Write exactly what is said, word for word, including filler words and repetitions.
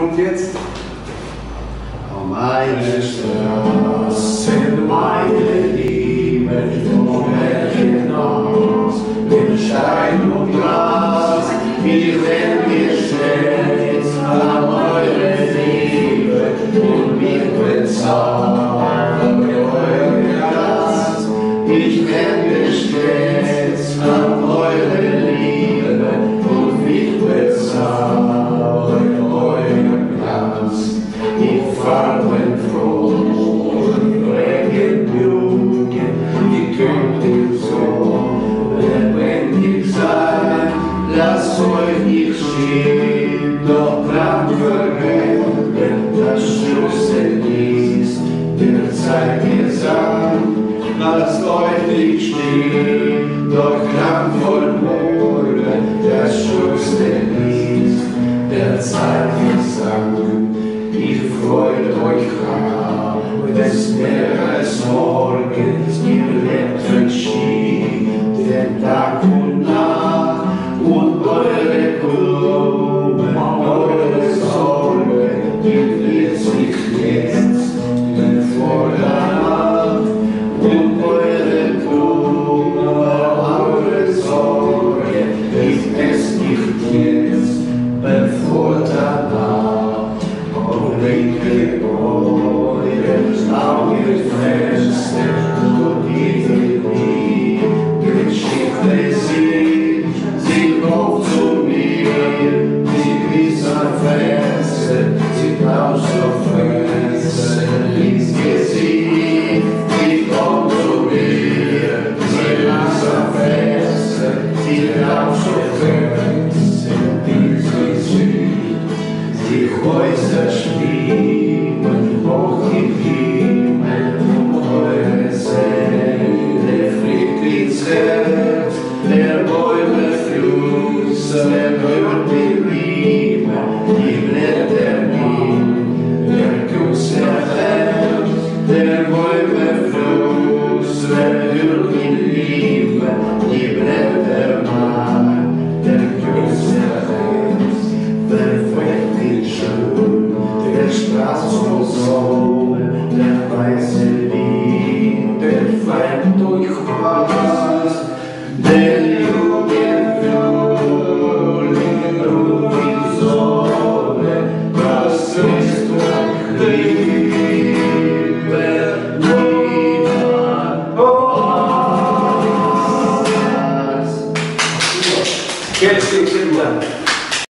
kommt jetzt. Oh, meine Straße, meine Liebe, ohne hinaus, mit Stein und Glas, wie wenn wir stets an eure Liebe und mir bezahlen, euer Glas, ich wende stets an eure Liebe und mich bezahlen, euer Glas. Farben frohen, Regenbogen, die könnt ihr so lebendig sein. Lasst euch nicht schieben, doch dran vergessen, das Schlussendlich ist der Zeit Gesang. Lasst euch nicht schieben, doch dran vergessen, das Schlussendlich ist der Zeit Gesang. Ihr freut euch an des Meeres Morgens, ihr lebt verschieden Tag und Nacht, und eure Blumen, eure Sorgen, gibt ihr sich jetzt in vor der Nacht, und eure Blumen, eure Sorgen, gibt es nicht jetzt bevor der Nacht. Linke Bäume, blaue Fenster, und die Liebe, Geschichte sie, sie kommt zu mir, sie ist am Fenster, sie tauscht auf Fenster, ins Gesicht, sie kommt zu mir, sie ist am Fenster, sie tauscht auf Fenster, ins Gesicht, die Häuser spielen.